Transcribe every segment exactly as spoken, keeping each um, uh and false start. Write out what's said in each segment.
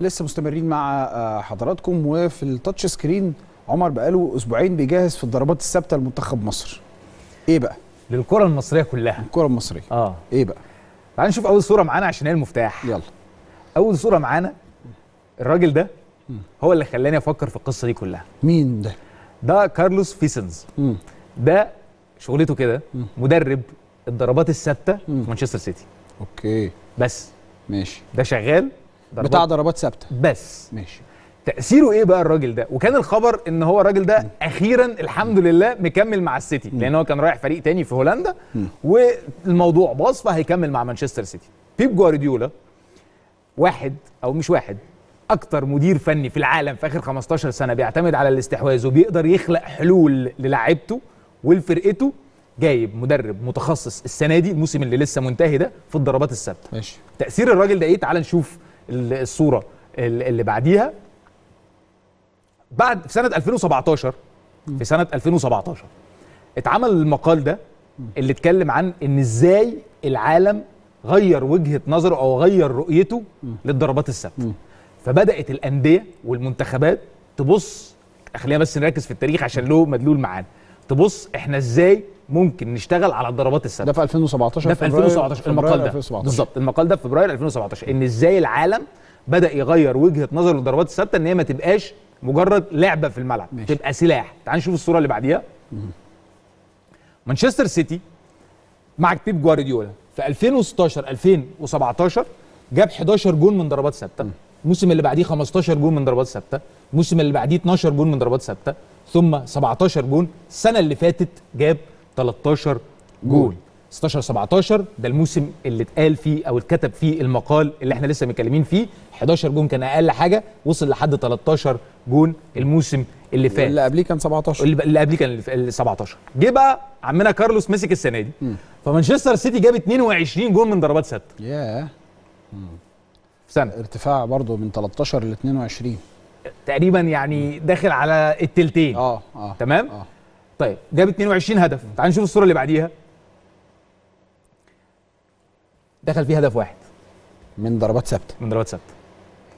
لسه مستمرين مع حضراتكم. وفي التاتش سكرين عمر بقاله اسبوعين بيجهز في الضربات الثابته لمنتخب مصر. ايه بقى؟ للكره المصريه كلها. الكره المصريه اه ايه بقى؟ تعال نشوف اول صوره معانا عشان هي المفتاح. يلا. اول صوره معانا الراجل ده هو اللي خلاني افكر في القصه دي كلها. مين ده؟ ده كارلوس فيسنز. مم. ده شغلته كده مدرب الضربات الثابته في مانشستر سيتي. اوكي. بس ماشي. ده شغال ضربات بتاع ضربات ثابته بس. ماشي. تأثيره ايه بقى الراجل ده؟ وكان الخبر ان هو الراجل ده اخيرا الحمد لله مكمل مع السيتي، لان هو كان رايح فريق تاني في هولندا والموضوع باظ فهيكمل مع مانشستر سيتي. بيب جوارديولا واحد او مش واحد، اكتر مدير فني في العالم في اخر خمستاشر سنه بيعتمد على الاستحواذ وبيقدر يخلق حلول للاعيبته ولفرقته. جايب مدرب متخصص السنه دي الموسم اللي لسه منتهي ده في الضربات الثابته. ماشي. تأثير الراجل ده ايه؟ تعال نشوف الصوره اللي بعديها. بعد في سنه ألفين وسبعتاشر في سنه ألفين وسبعتاشر اتعمل المقال ده اللي اتكلم عن ان ازاي العالم غير وجهه نظره او غير رؤيته للضربات الثابته. فبدات الانديه والمنتخبات تبص، خلينا بس نركز في التاريخ عشان له مدلول معانا، تبص احنا ازاي ممكن نشتغل على الضربات الثابته. ده في ألفين وسبعتاشر. ده في ألفين وسبعتاشر المقال ده بالظبط. المقال ده في فبراير ألفين وسبعتاشر ان ازاي العالم بدا يغير وجهه نظره للضربات الثابته، ان هي ما تبقاش مجرد لعبه في الملعب، ماشي. تبقى سلاح. تعال نشوف الصوره اللي بعديها. مانشستر سيتي مع بيب جوارديولا في ألفين وستاشر ألفين وسبعتاشر جاب حداشر جون من ضربات ثابته. الموسم اللي بعديه خمستاشر جون من ضربات ثابته، الموسم اللي بعديه اتناشر جون من ضربات ثابته، ثم سبعتاشر جون. السنه اللي فاتت جاب تلتاشر جون. ستاشر سبعتاشر ده الموسم اللي اتقال فيه او اتكتب فيه المقال اللي احنا لسه متكلمين فيه. حداشر جون كان اقل حاجه، وصل لحد تلتاشر جون الموسم اللي فات. اللي قبليه كان سبعتاشر. اللي قبليه كان سبعتاشر. جه بقى عمنا كارلوس مسك السنه دي. م. فمانشستر سيتي جاب اتنين وعشرين جون من ضربات ثابته. ياه. في سنه ارتفاع برضه من تلتاشر ل اتنين وعشرين تقريبا، يعني داخل على التلتين. اه اه تمام؟ اه طيب جاب اتنين وعشرين هدف. تعال نشوف الصوره اللي بعديها. دخل فيه هدف واحد من ضربات ثابته. من ضربات ثابته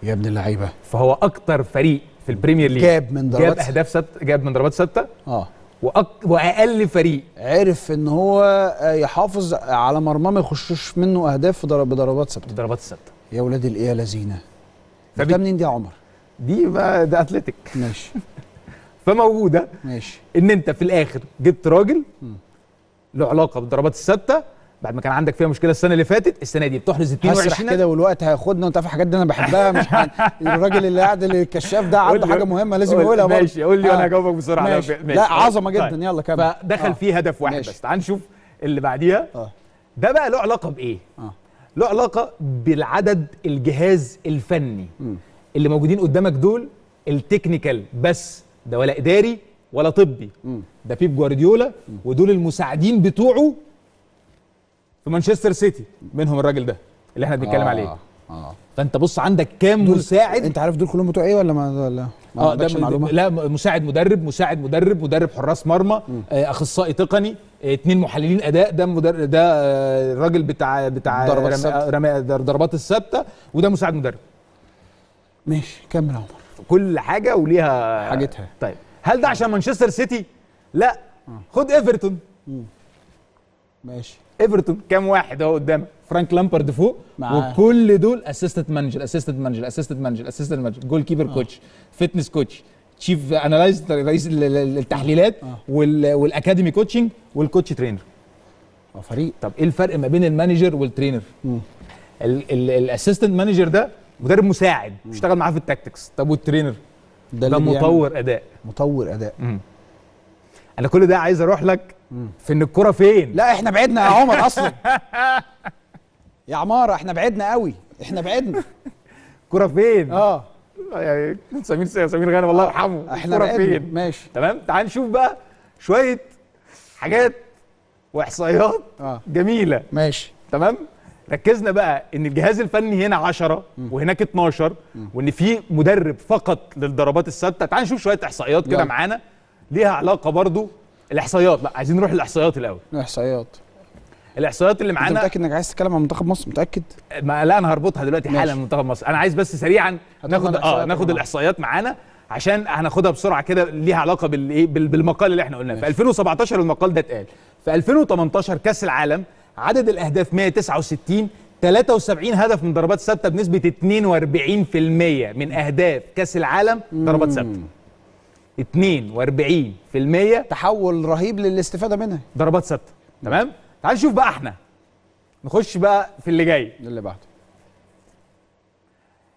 يا ابن اللعيبه. فهو اكتر فريق في البريمير ليج جاب من ضربات، جاب اهداف ثابته، جاب من ضربات ثابته. اه وأك... واقل فريق عرف ان هو يحافظ على مرمى ما يخشوش منه اهداف بضربات ثابته. ضربات ثابته يا ولاد الايه لذينه. فبي... ده منين دي يا عمر؟ دي بقى ده اتلتيك. ماشي. فموجوده. ماشي. ان انت في الاخر جبت راجل م. له علاقه بالضربات الثابته بعد ما كان عندك فيها مشكله السنه اللي فاتت، السنه دي بتحرز اتنين وعشرين كده. والوقت هياخدنا وانت عارف الحاجات دي انا بحبها. مش حاجة. الراجل اللي قاعد الكشاف ده عنده حاجه مهمه لازم يقولها. ماشي. قول لي وانا هجاوبك بسرعه. ماشي. ماشي. لا عظمه جدا. طيب. يلا كمل. فدخل آه. فيه هدف واحد. ماشي. بس تعال نشوف اللي بعديها. آه. ده بقى له علاقه بايه؟ آه. له علاقه بالعدد، الجهاز الفني م. اللي موجودين قدامك دول التكنيكال بس، ده ولا اداري ولا طبي. م. ده بيب جوارديولا ودول المساعدين بتوعه في مانشستر سيتي، منهم الراجل ده اللي احنا بنتكلم آه عليه. اه فانت بص عندك كام مساعد. انت عارف دول كلهم بتوع ايه ولا ما ولا ما آه عندكش معلومه؟ لا. مساعد مدرب، مساعد مدرب، مدرب حراس مرمى، آه اخصائي تقني، آه اتنين محللين اداء. ده مدرب، ده آه الراجل بتاع بتاع ضربات الثابته، وده مساعد مدرب. ماشي. كمل يا عمر. كل حاجه وليها حاجتها. طيب هل ده عشان مانشستر سيتي؟ لا. خد ايفرتون. ماشي. ايفرتون كام واحد اهو قدامك؟ فرانك لامبارد فوق، وكل دول اسيستنت مانجر، اسيستنت مانجر، اسيستنت مانجر، اسيستنت مانجر، جول كيبر كوتش، فيتنس كوتش، تشيف اناليست، رئيس التحليلات، آه. والاكاديمي كوتشنج، والكوتش ترينر. اه فريق. طب ايه الفرق ما بين المانجر والترينر؟ الاسيستنت مانجر ده مدرب مساعد بيشتغل معاه في التاكتكس. طب والترينر ده, ده مطور اداء. مطور اداء. مم. انا كل ده عايز اروح لك في ان الكرة فين. لا احنا بعدنا يا عمر اصلا. يا عمارة احنا بعدنا قوي، احنا بعدنا. الكرة فين؟ اه يعني سمير سمير غانم الله يرحمه. احنا فين؟ ماشي. تمام. تعال نشوف بقى شوية حاجات واحصائيات آه. جميلة. ماشي. تمام. ركزنا بقى ان الجهاز الفني هنا عشرة وهناك اتناشر، وان في مدرب فقط للضربات الثابتة. تعال نشوف شوية احصائيات كده معانا ليها علاقة برضو. الاحصائيات بقى، عايزين نروح للاحصائيات الاول. الاحصائيات الاحصائيات اللي معانا. انت متاكد انك عايز تتكلم عن منتخب مصر؟ متاكد؟ ما لا انا هربطها دلوقتي حالا منتخب مصر. انا عايز بس سريعا ناخد اه ناخد الاحصائيات معانا عشان هناخدها بسرعه كده، ليها علاقه بالايه بالمقال اللي احنا قلناه. في ألفين وسبعتاشر المقال ده اتقال. في ألفين وتمنتاشر كاس العالم عدد الاهداف مية وتسعة وستين، تلاتة وسبعين هدف من ضربات ثابته بنسبه اتنين واربعين في المية من اهداف كاس العالم ضربات ثابته. اتنين واربعين في المية، تحول رهيب للاستفاده منها ضربات ثابته. تمام؟ تعال نشوف بقى، احنا نخش بقى في اللي جاي اللي بعده.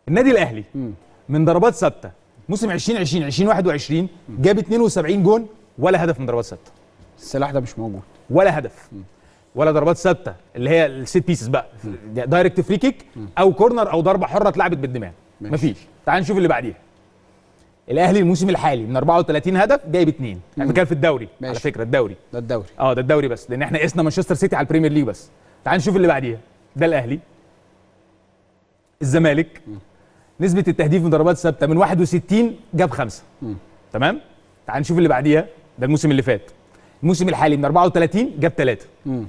النادي الاهلي مم. من ضربات ثابته موسم عشرين عشرين عشرين واحد وعشرين جاب اتنين وسبعين جون ولا هدف من ضربات ثابته. السلاح ده مش موجود، ولا هدف مم. ولا ضربات ثابته اللي هي الست بيسز بقى، دايركت فري كيك او كورنر او ضربه حره اتلعبت بالدماغ، مفيش. تعال نشوف اللي بعديها. الاهلي الموسم الحالي من اربعة وتلاتين هدف جايب اتنين. احنا بنتكلم في الدوري ماشي. على فكره الدوري ده الدوري اه ده الدوري بس، لان احنا قسنا مانشستر سيتي على البريمير ليج بس. تعال نشوف اللي بعديها. ده الاهلي. الزمالك م. نسبه التهديف من ضربات ثابته من واحد وستين جاب خمسة. م. تمام. تعال نشوف اللي بعديها. ده الموسم اللي فات. الموسم الحالي من اربعة وتلاتين جاب تلاتة. م.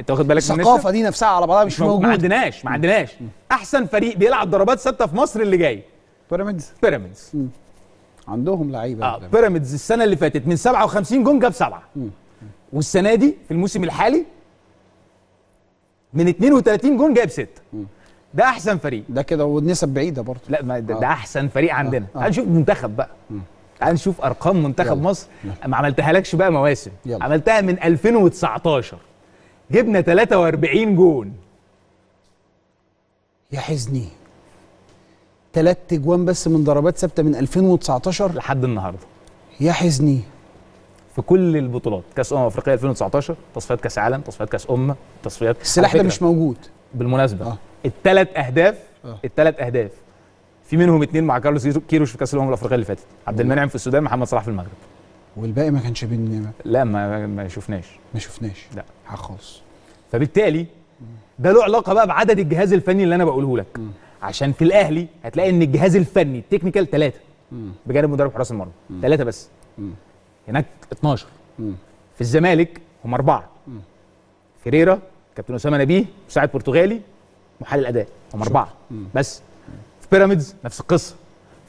انت واخد بالك الثقافه دي نفسها على بعضها مش موجوده. ما عندناش ما عندناش احسن فريق بيلعب ضربات ثابته في مصر اللي جاي بيراميدز. بيراميدز عندهم لعيبه. اه بيراميدز السنه اللي فاتت من سبعة وخمسين جون جاب سبعة، والسنه دي في الموسم الحالي من اتنين وتلاتين جون جاب ستة. ده احسن فريق ده كده، والنسب بعيده برضه. لا ما ده, آه. ده احسن فريق عندنا. تعال آه. آه. نشوف منتخب بقى. مم. تعال نشوف ارقام منتخب يلا. مصر يلا. ما عملتهالكش بقى مواسم يلا. عملتها من ألفين وتسعتاشر جبنا تلاتة واربعين جون. يا حزني تلات اجوان بس من ضربات ثابته من ألفين وتسعتاشر لحد النهارده. يا حزني. في كل البطولات، كاس امم افريقيا ألفين وتسعتاشر، تصفيات كاس عالم، تصفيات كاس امه، تصفيات. السلاح ده مش موجود بالمناسبه. آه. الثلاث اهداف آه. الثلاث اهداف في منهم اثنين مع كارلوس كيروش في كاس الامم الافريقيه اللي فاتت، عبد المنعم في السودان، محمد صلاح في المغرب. والباقي ما كانش بين لا ما ما شفناش ما شفناش لا خالص. فبالتالي ده له علاقه بقى بعدد الجهاز الفني اللي انا بقوله لك. م. عشان في الاهلي هتلاقي ان الجهاز الفني التكنيكال ثلاثة بجانب مدرب حراس المرمى ثلاثة بس. مم. هناك اتناشر. مم. في الزمالك هم أربعة. فيريرا، كابتن أسامة نبيه، مساعد برتغالي، محلل أداء، هم أربعة بس. مم. في بيراميدز نفس القصة.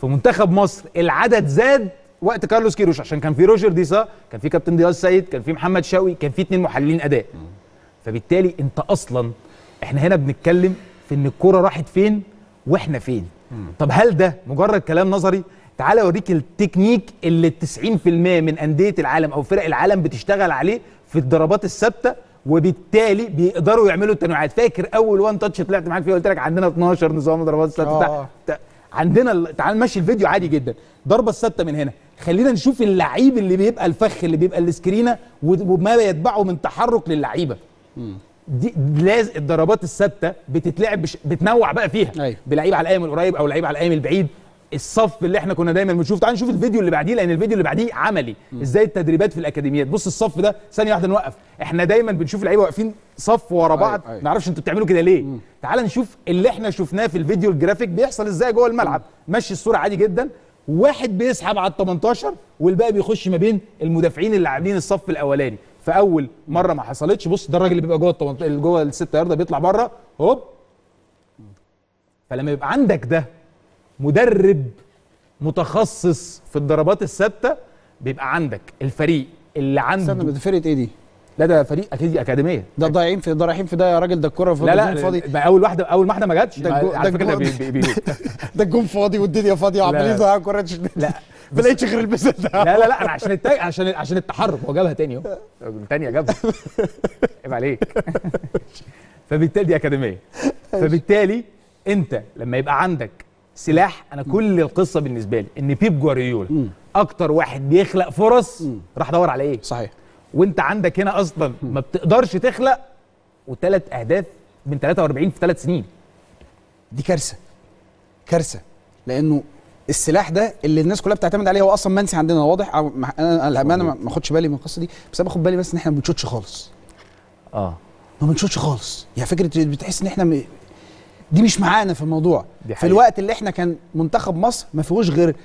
في منتخب مصر العدد زاد وقت كارلوس كيروش عشان كان في روجر دي سا، كان في كابتن دياز السيد، كان في محمد شوقي، كان في اتنين محللين أداء. مم. فبالتالي أنت أصلاً إحنا هنا بنتكلم في إن الكورة راحت فين واحنا فين. مم. طب هل ده مجرد كلام نظري؟ تعال اوريك التكنيك اللي تسعين في المية من انديه العالم او فرق العالم بتشتغل عليه في الضربات الثابته، وبالتالي بيقدروا يعملوا التنوعات. فاكر اول وان تاتش طلعت معاك فيه قلت لك عندنا اتناشر نظام ضربات ثابته. آه. عندنا تعال ماشي الفيديو عادي جدا، ضربه الثابته من هنا. خلينا نشوف اللعيب اللي بيبقى الفخ اللي بيبقى السكرينه وما يتبعه من تحرك للعيبه. دي لازم الضربات الثابته بتتلعب بش... بتنوع بقى فيها. أيوة. بلعيب على القايم القريب او لعيب على القايم البعيد، الصف اللي احنا كنا دايما بنشوفه. تعال نشوف الفيديو اللي بعديه، لان الفيديو اللي بعديه عملي. م. ازاي التدريبات في الاكاديميات. بص الصف ده ثانيه واحده نوقف، احنا دايما بنشوف لعيبه واقفين صف ورا بعض. أيوة. ما نعرفش انتوا بتعملوا كده ليه. م. تعال نشوف اللي احنا شفناه في الفيديو الجرافيك بيحصل ازاي جوه الملعب. م. مشي الصوره عادي جدا، واحد بيسحب على التمنتاشر والباقي بيخش ما بين المدافعين اللي عاملين الصف الاولاني. فاول مره ما حصلتش. بص ده الراجل اللي بيبقى جوه التمنتاشر اللي جوه الستة ياردة بيطلع بره هوب. فلما يبقى عندك ده مدرب متخصص في الضربات الثابته بيبقى عندك الفريق اللي عنده. استنى، فرقه ايه دي؟ لا ده فريق اكيد اكاديميه. ده ضايعين في ده رايحين في ده يا راجل، ده الكوره فاضيه. لا لا فاضي. اول واحده اول واحده ما جاتش. على فكره ده الجون فاضي والدنيا فاضيه عمالين يضيعوا كوره. لا ما لقيتش غير البساط ده. لا لا لا انا عشان التاج... عشان عشان التحرك هو جابها تاني اهو. تانية جابها. عيب عليك. فبالتالي دي اكاديميه. فبالتالي انت لما يبقى عندك سلاح. انا كل القصه بالنسبه لي ان بيب جوارديولا اكتر واحد بيخلق فرص. راح دور على ايه؟ صحيح. وانت عندك هنا اصلا ما بتقدرش تخلق، وثلاث اهداف من تلاتة واربعين في ثلاث سنين. دي كارثه كارثه، لانه السلاح ده اللي الناس كلها بتعتمد عليه هو اصلا منسي عندنا. واضح. انا الامانه ما اخدش بالي من القصه دي، بس انا باخد بالي بس ان احنا ما بنشوتش خالص. اه ما بنشوتش خالص. يعني فكره بتحس ان احنا م... دي مش معانا في الموضوع. في الوقت اللي احنا كان منتخب مصر ما فيهوش غير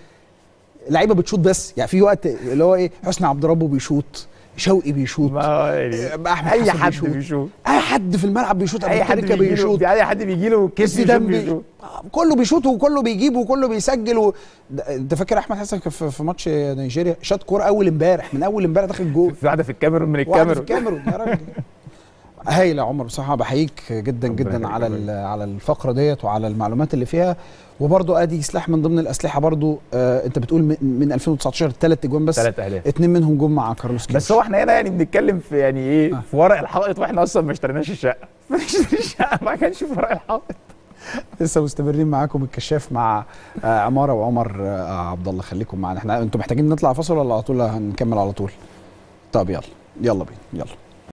لعيبه بتشوط بس. يعني في وقت اللي هو ايه، حسني عبد ربه بيشوط، شوقي بيشوط، احمد اي حد بيشوط. بيشوط اي حد في الملعب بيشوط، اي حد بيشوط، اي حد بيجي له كتف، كله بيشوط وكله بيجيب وكله بيسجل و... انت فاكر احمد حسن في ماتش نيجيريا شاط كوره اول امبارح، من اول امبارح داخل جول في واحده في الكاميرون، من الكاميرون في الكاميرون يا راجل. هايل يا عمر، بصراحه بحييك جدا جدا على على الفقره ديت وعلى المعلومات اللي فيها. وبرضه ادي سلاح من ضمن الاسلحه برضه. آه انت بتقول من, من ألفين وتسعتاشر ثلاث اجوان بس، ثلاث اهداف، اثنين منهم جم مع كارلوس كيروز. بس هو احنا هنا يعني بنتكلم في يعني ايه آه. في ورق الحائط، واحنا اصلا ما اشتريناش الشقه، ما اشتريناش الشقه، ما كانش في ورق الحائط. لسه مستمرين معاكم الكشاف مع آه عماره وعمر آه عبد الله، خليكم معانا. احنا انتم محتاجين نطلع فاصل ولا على طول هنكمل على طول؟ طب يلا يلا بينا يلا.